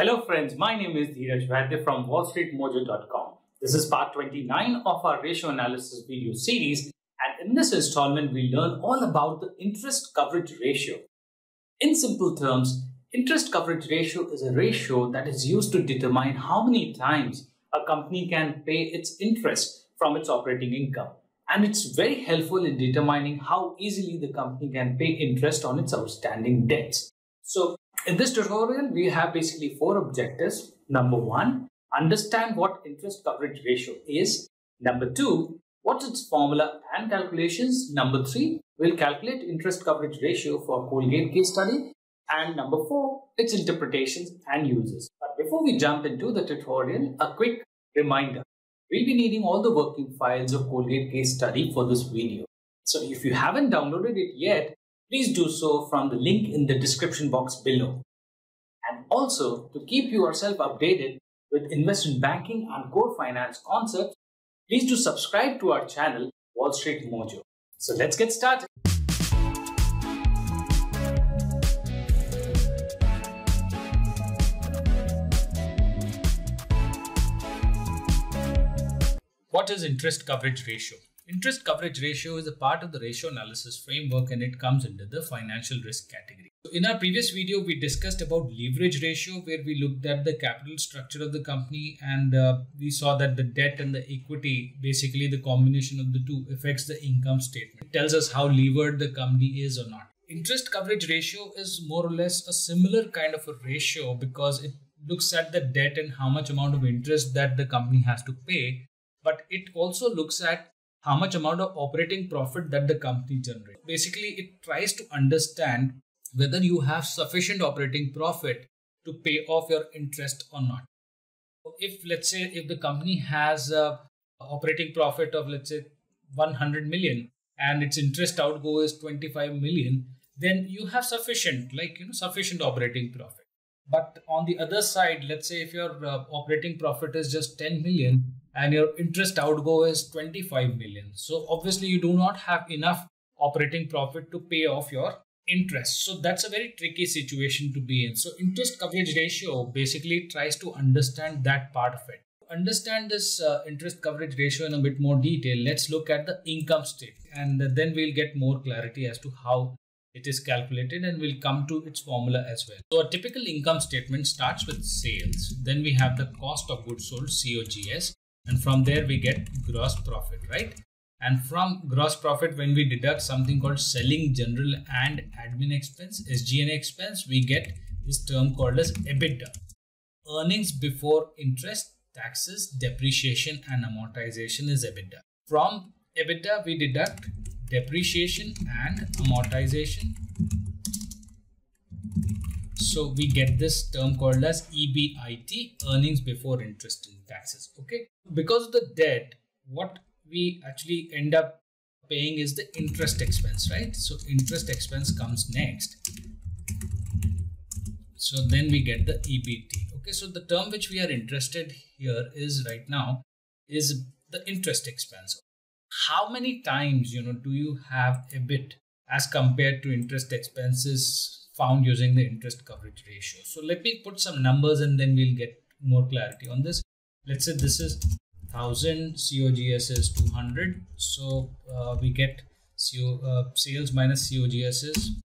Hello friends, my name is Dheeraj Vaidya from wallstreetmojo.com. This is part 29 of our ratio analysis video series, and in this installment we learn all about the interest coverage ratio. In simple terms, interest coverage ratio is a ratio that is used to determine how many times a company can pay its interest from its operating income, and it's very helpful in determining how easily the company can pay interest on its outstanding debts. So, in this tutorial, we have basically four objectives. Number one, understand what interest coverage ratio is. Number two, what's its formula and calculations. Number three, we'll calculate interest coverage ratio for Colgate case study. And number four, its interpretations and uses. But before we jump into the tutorial, a quick reminder. We'll be needing all the working files of Colgate case study for this video. So if you haven't downloaded it yet, please do so from the link in the description box below. And also, to keep yourself updated with investment banking and core finance concepts, please do subscribe to our channel, Wall Street Mojo. So let's get started. What is interest coverage ratio? Interest coverage ratio is a part of the ratio analysis framework, and it comes under the financial risk category. So in our previous video, we discussed about leverage ratio, where we looked at the capital structure of the company, and we saw that the debt and the equity, basically the combination of the two, affects the income statement. It tells us how levered the company is or not. Interest coverage ratio is more or less a similar kind of a ratio, because it looks at the debt and how much amount of interest that the company has to pay, but it also looks at how much amount of operating profit that the company generates. Basically, it tries to understand whether you have sufficient operating profit to pay off your interest or not. If, let's say, if the company has an operating profit of, let's say, 100 million and its interest outgo is 25 million, then you have sufficient, sufficient operating profit. But on the other side, let's say if your operating profit is just 10 million, and your interest outgo is 25 million. So obviously you do not have enough operating profit to pay off your interest. So that's a very tricky situation to be in. So interest coverage ratio basically tries to understand that part of it. To understand this interest coverage ratio in a bit more detail, let's look at the income statement, and then we'll get more clarity as to how it is calculated, and we'll come to its formula as well. So a typical income statement starts with sales. Then we have the cost of goods sold, COGS. And from there we get gross profit, right? And from gross profit, when we deduct something called selling, general and admin expense, SG&A expense, we get this term called as EBITDA. Earnings before interest, taxes, depreciation and amortization is EBITDA. From EBITDA, we deduct depreciation and amortization. So we get this term called as EBIT, earnings before interest and taxes. Okay. Because of the debt, what we actually end up paying is the interest expense, right? So interest expense comes next. So then we get the EBT. Okay. So the term which we are interested here is right now is the interest expense. How many times, do you have EBIT as compared to interest expenses found using the interest coverage ratio? So let me put some numbers and then we'll get more clarity on this. Let's say this is 1000, COGS is 200. So we get sales minus COGS is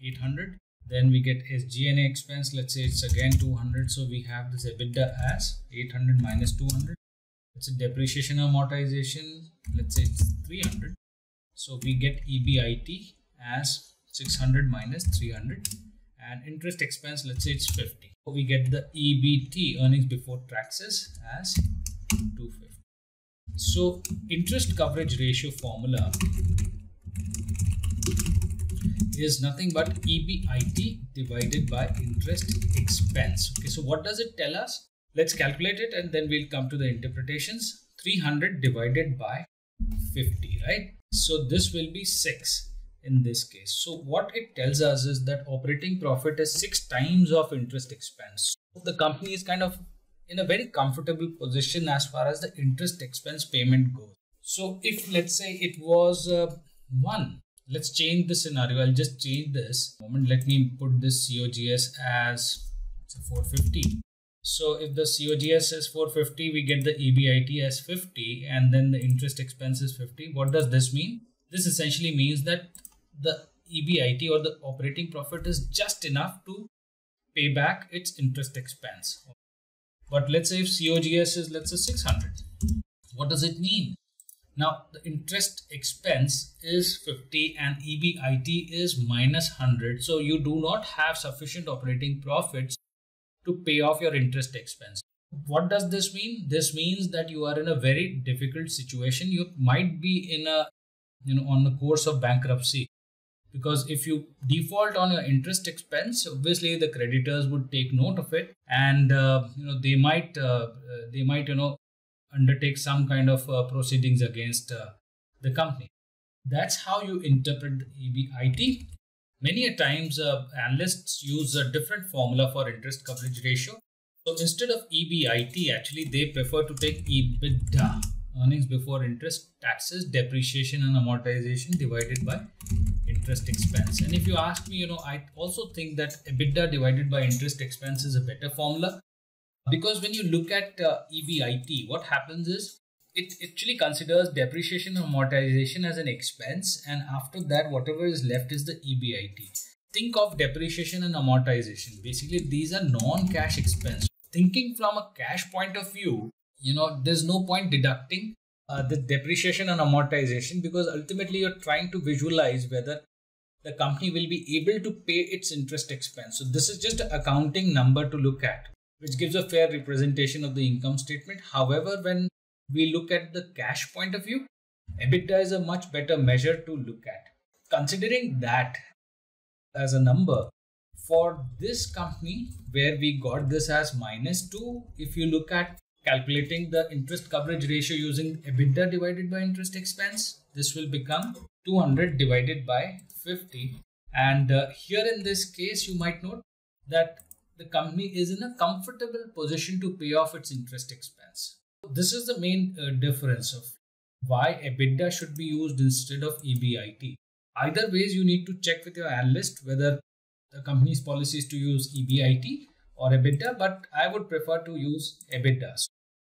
800. Then we get SG&A expense. Let's say it's again 200. So we have this EBITDA as 800 minus 200. It's a depreciation amortization. Let's say it's 300. So we get EBIT as 600 minus 300, and interest expense, let's say it's 50. We get the EBT, earnings before taxes, as 250. So interest coverage ratio formula is nothing but EBIT divided by interest expense. Okay, so what does it tell us? Let's calculate it and then we'll come to the interpretations. 300 divided by 50, right? So this will be 6. In this case. So what it tells us is that operating profit is 6 times of interest expense. So the company is kind of in a very comfortable position as far as the interest expense payment goes. So if, let's say, it was 1, let's change the scenario. I'll just change this. Let me put this COGS as 450. So if the COGS is 450, we get the EBIT as 50 and then the interest expense is 50. What does this mean? This essentially means that the EBIT or the operating profit is just enough to pay back its interest expense. But let's say if COGS is, let's say 600, what does it mean? Now the interest expense is 50 and EBIT is minus 100. So you do not have sufficient operating profits to pay off your interest expense. What does this mean? This means that you are in a very difficult situation. You might be in a, on the course of bankruptcy, because if you default on your interest expense, obviously the creditors would take note of it, and they might undertake some kind of proceedings against the company. That's how you interpret EBIT. Many a times analysts use a different formula for interest coverage ratio. So instead of EBIT, actually they prefer to take EBITDA, earnings before interest, taxes, depreciation and amortization divided by interest expense. And if you ask me, I also think that EBITDA divided by interest expense is a better formula, because when you look at EBIT, what happens is it actually considers depreciation and amortization as an expense, and after that whatever is left is the EBIT. Think of depreciation and amortization. Basically these are non-cash expense. Thinking from a cash point of view, there's no point deducting the depreciation and amortization, because ultimately you're trying to visualize whether the company will be able to pay its interest expense. So this is just an accounting number to look at, which gives a fair representation of the income statement. However, when we look at the cash point of view, EBITDA is a much better measure to look at. Considering that as a number, for this company where we got this as minus 2, if you look at calculating the interest coverage ratio using EBITDA divided by interest expense, this will become 200 divided by 50. And here in this case, you might note that the company is in a comfortable position to pay off its interest expense. This is the main difference of why EBITDA should be used instead of EBIT. Either ways, you need to check with your analyst whether the company's policy is to use EBIT or EBITDA, but I would prefer to use EBITDA.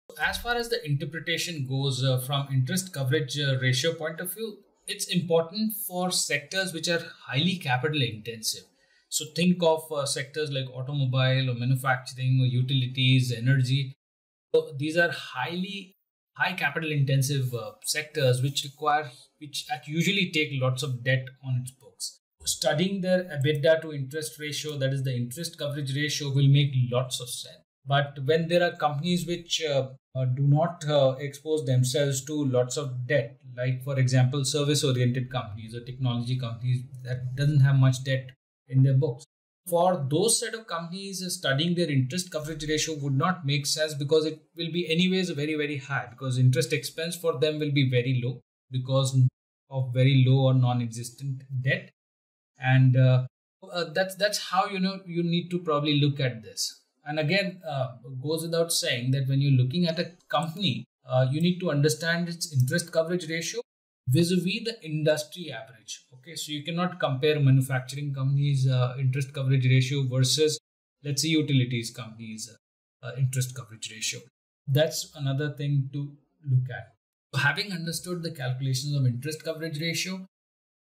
So as far as the interpretation goes from interest coverage ratio point of view, it's important for sectors which are highly capital intensive. So think of sectors like automobile or manufacturing or utilities, energy. So these are high capital intensive sectors which usually take lots of debt on its books. Studying their EBITDA to interest ratio, that is the interest coverage ratio, will make lots of sense. But when there are companies which do not expose themselves to lots of debt, like for example service oriented companies or technology companies that doesn't have much debt in their books, for those set of companies, studying their interest coverage ratio would not make sense, because it will be anyways very, very high, because interest expense for them will be very low because of very low or non-existent debt. And that's how you need to probably look at this. And again, goes without saying that when you're looking at a company, you need to understand its interest coverage ratio vis-a-vis the industry average. Okay, so you cannot compare manufacturing companies' interest coverage ratio versus, let's say, utilities companies' interest coverage ratio. That's another thing to look at. So having understood the calculations of interest coverage ratio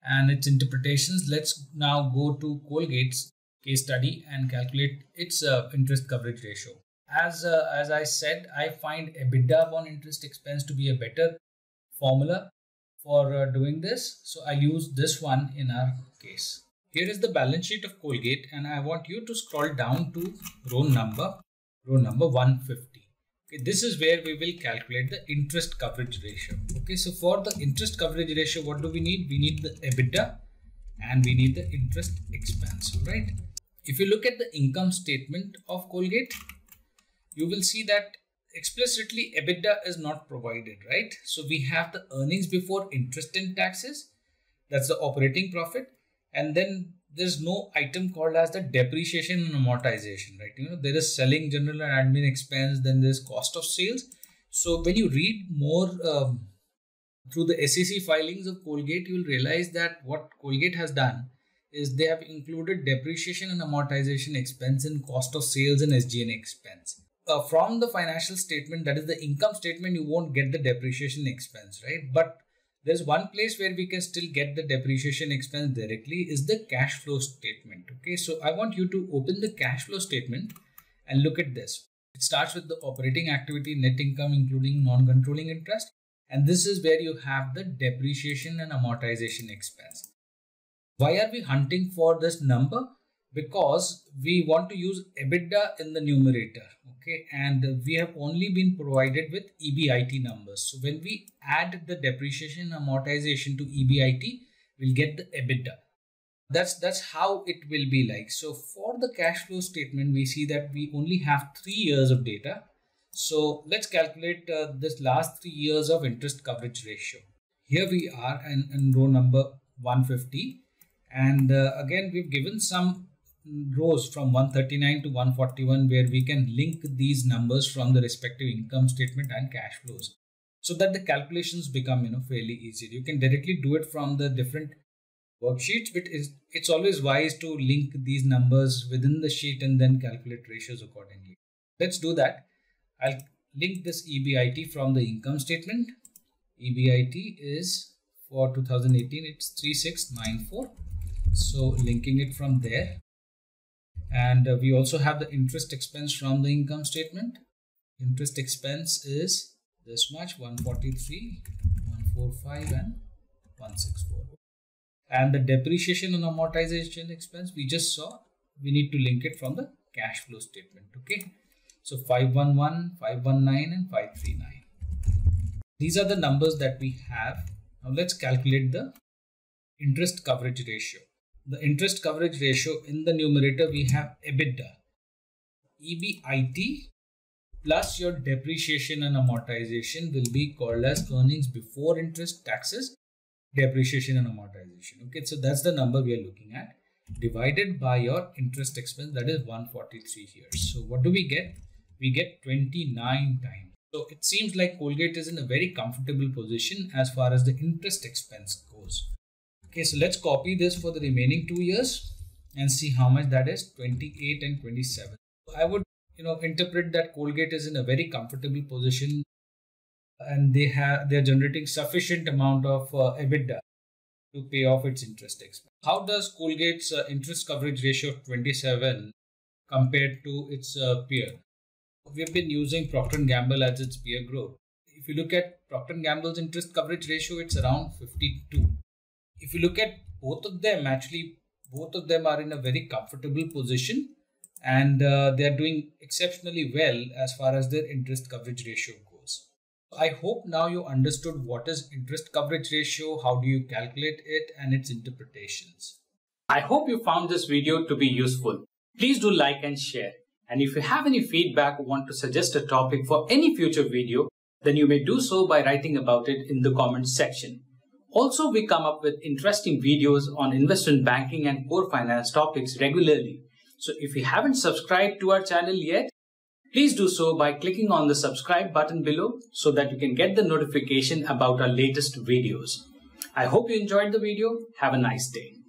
and its interpretations, let's now go to Colgate's case study and calculate its interest coverage ratio. As I said, I find EBITDA upon interest expense to be a better formula for doing this. So I use this one in our case. Here is the balance sheet of Colgate, and I want you to scroll down to row number 150. Okay, this is where we will calculate the interest coverage ratio. Okay, so for the interest coverage ratio, what do we need? We need the EBITDA and we need the interest expense. All right. If you look at the income statement of Colgate, you will see that explicitly EBITDA is not provided, right? So we have the earnings before interest and taxes, that's the operating profit, and then there's no item called as the depreciation and amortization, right? There is selling, general and admin expense, then there's cost of sales. So when you read more through the SEC filings of Colgate, you will realize that what Colgate has done is they have included depreciation and amortization expense in cost of sales and SG&A expense. from the financial statement, that is the income statement, you won't get the depreciation expense, right? But there's one place where we can still get the depreciation expense directly is the cash flow statement. Okay, so I want you to open the cash flow statement and look at this. It starts with the operating activity, net income, including non-controlling interest. And this is where you have the depreciation and amortization expense. Why are we hunting for this number? Because we want to use EBITDA in the numerator, okay, and we have only been provided with EBIT numbers. So when we add the depreciation and amortization to EBIT, we'll get the EBITDA. That's how it will be like. So for the cash flow statement, we see that we only have 3 years of data. So let's calculate this last 3 years of interest coverage ratio. Here we are in row number 150. And again, we've given some rows from 139 to 141 where we can link these numbers from the respective income statement and cash flows so that the calculations become, you know, fairly easy. You can directly do it from the different worksheets, but it's always wise to link these numbers within the sheet and then calculate ratios accordingly. Let's do that. I'll link this EBIT from the income statement. EBIT is for 2018, it's 3694. So linking it from there. And we also have the interest expense from the income statement. Interest expense is this much, 143, 145 and 164. And the depreciation and amortization expense we just saw, we need to link it from the cash flow statement. Okay, so 511, 519 and 539. These are the numbers that we have. Now let's calculate the interest coverage ratio. The interest coverage ratio, in the numerator we have EBITDA, EBIT plus your depreciation and amortization will be called as earnings before interest, taxes, depreciation and amortization. Okay, so that's the number we are looking at, divided by your interest expense, that is 143 here. So what do we get? We get 29 times. So it seems like Colgate is in a very comfortable position as far as the interest expense goes. Okay, so let's copy this for the remaining 2 years and see how much that is, 28 and 27. I would, you know, interpret that Colgate is in a very comfortable position and they are generating sufficient amount of EBITDA to pay off its interest expense. How does Colgate's interest coverage ratio of 27 compared to its peer? We've been using Procter & Gamble as its peer group. If you look at Procter & Gamble's interest coverage ratio, it's around 52. If you look at both of them, actually, both of them are in a very comfortable position and they are doing exceptionally well as far as their interest coverage ratio goes. I hope now you understood what is interest coverage ratio, how do you calculate it and its interpretations. I hope you found this video to be useful. Please do like and share. And if you have any feedback or want to suggest a topic for any future video, then you may do so by writing about it in the comments section. Also, we come up with interesting videos on investment banking and core finance topics regularly. So if you haven't subscribed to our channel yet, please do so by clicking on the subscribe button below so that you can get the notification about our latest videos. I hope you enjoyed the video. Have a nice day.